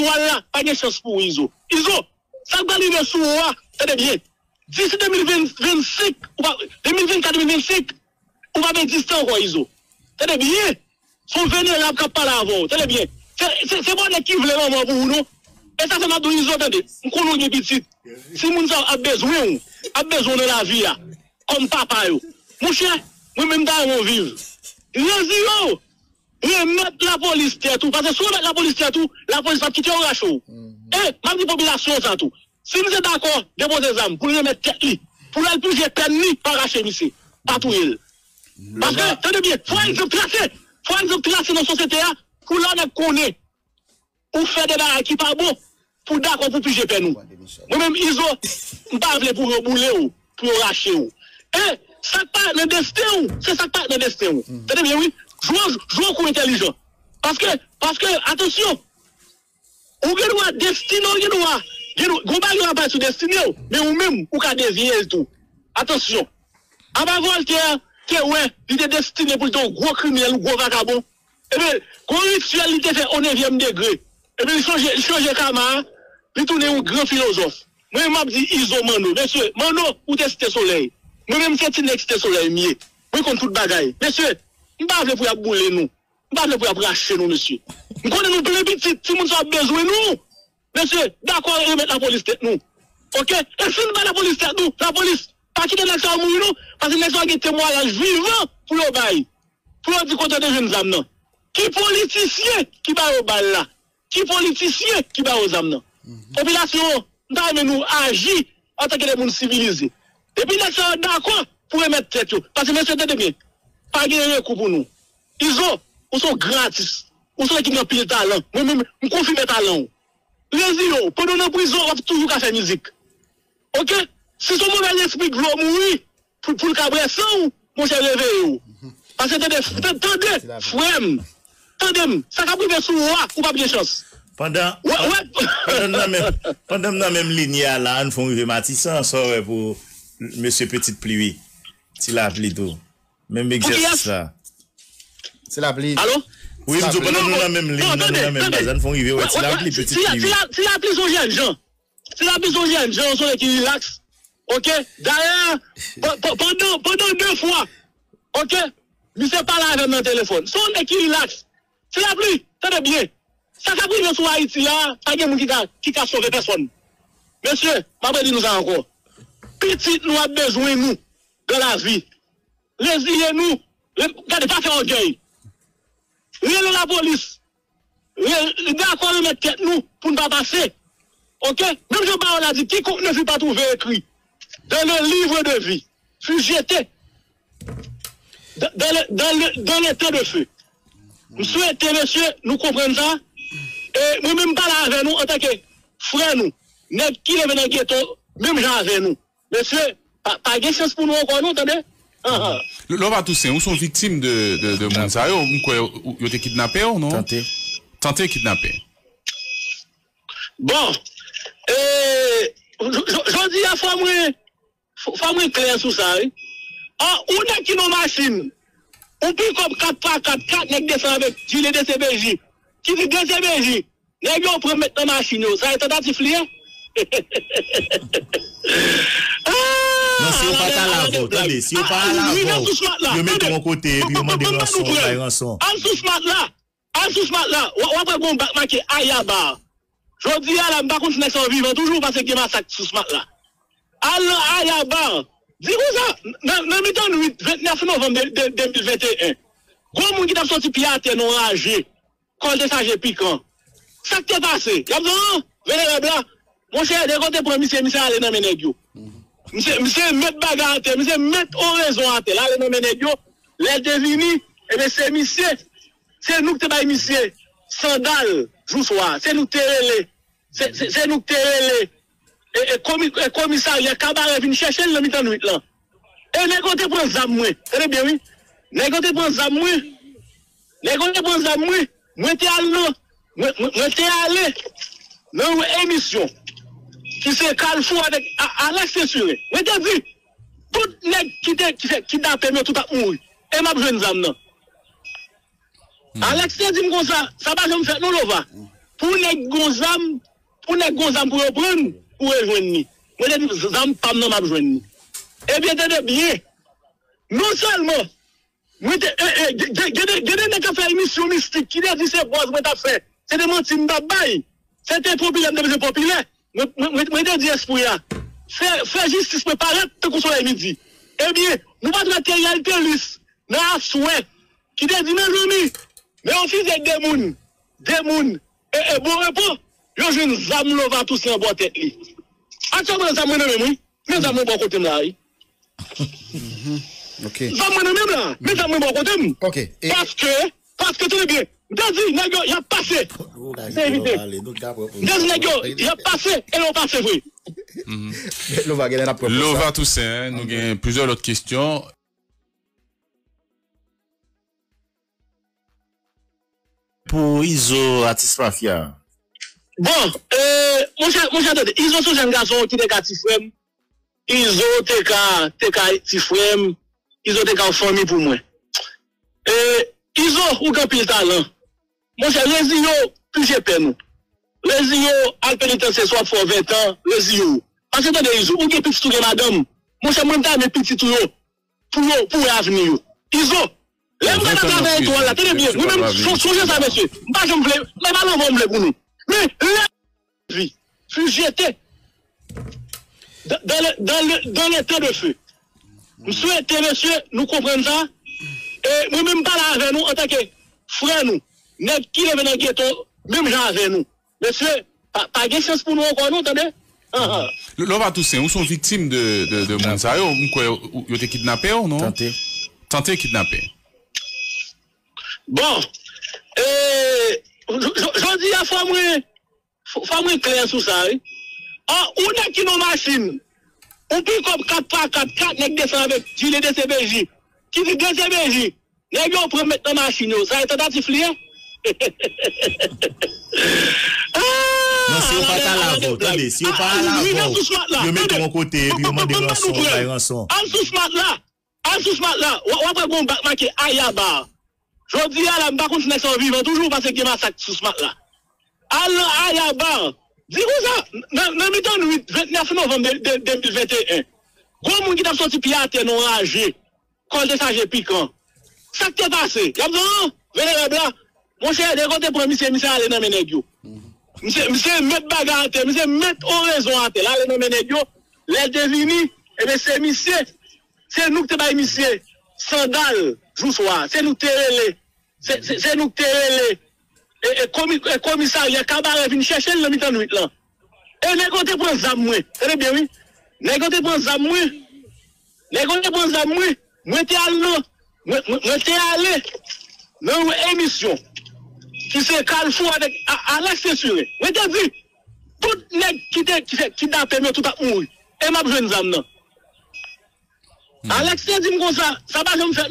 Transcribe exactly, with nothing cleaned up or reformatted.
étoile là, pas de chance pour Izo. Izo, ça va arriver sur moi, c'est bien. D'ici deux mille vingt-cinq, deux mille vingt-quatre deux mille vingt-cinq, on va mettre distance quoi Izo. C'est bien. Son vénérable qui parle avant, c'est bien. C'est bon qui veut vraiment pour nous. Et ça, c'est ma douille, Izo, attendez. On connaît une petite. Si mon gens a besoin, a besoin de la vie, comme papa, mon cher, moi-même, on vivre. Résil, remettre la police tête tout. Parce que si on met la police tête tout, la police va quitter un rachot. Et, ma petite population, ça tout. Si nous sommes d'accord, déposez les armes pour remettre tête li, pour la plus éternelle, par racher ici, pas tout il. Parce que, tenez bien, il faut nous classer, il faut nous classer dans la société pour l'on connaît, pour faire des barres qui ne sont pas bons, pour d'accord, pour piger nous. Moi-même, Izo, je ne pas pour rebouler, pour racher. Et, ça ne part de destin, c'est ça ne part de destin. Tenez bien, oui, jouons comme intelligent. Parce que, parce que, attention, on a destin, on a Gombali n'a pas sur destiné, mais ou même, ou qu'a dévié tout. Attention. Avant Voltaire, qui ouais, il est destiné pour un gros criminel ou gros vagabond. Et bien, corruption, il fait au neuvième degré. Et bien, il change de camarade, il tourne un grand philosophe. Moi, je me dis, Izo Mano, monsieur, Mano, ou teste soleil. Moi-même, c'est une teste soleil, mieux. Moi, contre toute bagaille. Monsieur, je ne vais pas vous abouler, nous. Je ne vais pas vous abracher, nous, monsieur. Je connais nous, plus petit, tout le monde a besoin, nous. Monsieur, d'accord, on met la police tête nous. Ok? Et si on met la police tête nous, la police, pas quitter les gens à mourir nous, parce que les gens qui témoignent vivants pour le bail. Pour le dire côté des jeunes hommes. Qui politicien qui va au bail là? Qui politicien qui va aux hommes là? Population, nous agit en tant que des gens civilisés. Et puis les gens d'accord pour mettre tête nous. Parce que monsieur, tenez bien, pas de recours pour nous. Ils ont, ils sont gratis. Ils sont qui n'ont pas de talent. Moi-même, je confirme le talent. Résil, pendant la prison, on va toujours faire musique. Ok? Si son mauvais esprit gloire mourir, pour le cabret sans, mon cher réveillé. Parce que t'as des frèmes, t'as des, ça a pris sur moi, ou pas bien chance. Pendant, pendant la même ligne là, on fait un Matissan, ça pour monsieur Petite Pluie. C'est la pluie d'eau. Même exercice là. C'est la pluie. Allô? Oui, nous sommes dans la même ligne, nous la même base, nous font arriver, ouais, c'est la plus petite ligne. C'est la plus jeune, Jean. C'est la plus jeune, Jean, on qui relaxe. Ok? D'ailleurs, pendant deux fois, ok? Je ne sais pas là avec mon téléphone. Son qui relaxe. C'est la pluie, tenez bien. Ça a pris sur Haïti, là, pas de monde qui a sauvé personne. Monsieur, papa dit nous encore. Petite, nous avons besoin, nous, de la vie. Résiliez-nous. Regardez, pas faire orgueil. Rien la police. Les gars, quoi, nous mettre tête nous pour ne pas passer. Ok? Même je parle, on a dit, quiconque ne fut pas trouvé écrit dans le livre de vie fut jeté dans l'état de feu. Nous souhaitons, monsieur, nous comprenons ça. Et moi-même, pas là avec nous, en tant que frère, nous, n'est-ce qu'il est venu dans le ghetto, même j'en avec nous. Monsieur, pas de chance pour nous encore, nous, attendez? L'homme à Toussaint, où sont victimes de, de, de Mounsayo? Ou ils ont été kidnappés ou non? Tenté. Tenté kidnappés. Bon, eh, j'en dis à Famoué, Famoué clair sur ça. Ah, on a qui nos machines, on pique comme quatre par quatre, quatre, n'est-ce pas avec gilet de C B J. Qui dit de C B J, n'est-ce pas on peut mettre nos machines, ça est tentatif lié? Si on pas à la vote, attendez, si on pas à la vote, je mets de mon côté, puis on m'a des rançons. En sous-smart là, en sous-smart là, on va prendre un bac Ayaba. Je dis à la bac, on se en vivant, toujours parce que massacre sous-smart là. Ayaba, dis-vous ça, dans le vingt-neuf novembre deux mille vingt et un, gros monde qui t'a sorti piate non ragé, quand des sagés piquants. Ça qui t'est passé, comme ça, venez là, mon cher, des côtés pour monsieur, monsieur, allez dans mes négos. Monsieur met bagarre à terre, monsieur met oraison à terre. Là, les noms les devinis, et bien c'est monsieur, c'est nous qui te monsieur, sandal, jour soir, c'est nous qui te c'est nous qui te et commissariat, cabaret, vient chercher le mi-temps nuit là. Et négoté pour les amouins, c'est bien oui, négoté pour les amouins, négoté pour les amouins, moi t'es allé, moi t'es allé, non, émission. Qui se calfou avec Alex Cessuré. Je te dis, tout le monde qui est kidnappé, tout a mouru. Et je vais vous dire, Alex, dit comme ça, ça va, je me fais, nous, l'ova. pour les gonzam, pour les gonzam pour reprendre, pour rejoindre. Moi, je dis, zam, pam, non, m'a rejoindre. Eh bien, tenez bien. Non seulement, moi, je dis, je dis, fait émission mystique, qui a dit, c'est bon, je t'ai fait. C'est des mentines d'abaye. C'est un problème de populaire. Moi, je dis, esprit, faire justice, me paraît, te consoler midi. Eh bien, nous pas traiter réalité lisse, nous avons souhait, qui te dit, mes mais on fait des gens, des gens, et bon repos, ils ont une zame lova tous en boîte tête. Actuellement, les amis, les amis, les côté là. Ok. Les là, les amis, bon côté. Ok. Parce que, parce que tout est bien. Dazzy, n'ego, il a passé. C'est évité. Dazzy, n'ego, il a passé et l'on passe, oui. Lova Toussaint, nous avons plusieurs autres questions. Pour Izo, artiste mafia. Bon, euh, mon cher, mon cher, Izo, ce jeune garçon qui est catifrem. Izo, t'es catifrem. Izo, t'es catifrem pour moi. Euh, Izo, ou quand pile talent. Mon cher, les Izo, plus j'ai peine. Les Izo, à pénitentiaire, soit pour vingt ans, les Izo. Parce que t'as des Izo, ou qui petit tour, madame. Mon cher, mon dame, petit tour, pour l'avenir. Izo. Les gens qui travaillent avec toi, là, tenez bien, nous-mêmes, songez ça, monsieur. Moi, je me voulais, les ballons vont me le pour nous. Mais, la vie fut jetée dans le temps de feu. Nous souhaitons, monsieur, nous comprenons ça. Et nous-mêmes, pas là avec nous, en tant que frère, nous, n'est-ce qu'il est venu dans le ghetto, même gens avec nous. Monsieur, pas de chance pour nous encore, nous, attendez? Lova Toussaint, où sont victimes de Monsaïo? Vous avez été kidnappés ou non? Tenté. Tenté kidnappés. Bon, je dis à Famoué clair sur ça. On a qui nos machines, on peut comme quatre par quatre, quatre n'est-ce pas avec Gilles de C B J. Qui dit de C B J, n'est-ce pas on peut mettre nos machines, ça est tentatif lié? Non, si on pas à la vôtre, attendez, si on pas à la vôtre, je mets de mon côté, puis on m'a des rançons, des rançons. En sous-smart là, en sous-smart là, on va prendre un bac marqué Ayaba. Je dis à la mbakoun n'est pas vivant, toujours parce qu'il y a un massacre sous ce mat là. Alors, à la barre, dis-vous ça, même étant le vingt-neuf novembre deux mille vingt et un, gros monde qui t'a sorti piaté non âgé, quand de ça j'ai piquant. Ça qui t'est passé, y'a besoin, vénérable là, mon cher, des côtés pour monsieur, monsieur, allez dans mes négos. Monsieur, monsieur, mettre bagarre à terre, monsieur, mettre oraison à terre, allez dans mes négos, les devinis, et bien c'est monsieur, c'est nous qui t'es pas monsieur, sandales, jour soir, c'est nous terrelés. C'est nous terrelés. Et le commissariat Cabaret vient chercher le mi-temps nuit là. Et négoté pour Zamoué. C'est bien, oui. Négoté pour Zamoué. Négoté pour Zamoué. Moi, t'es allé. Moi, t'es allé. Dans une émission qui se calfou avec Alex Cessuré. Moi, t'es dit, tout nègre qui t'a permis tout à mourir. Et m'a besoin de Zamoué. Alex, t'es dit, ça va, je me fais.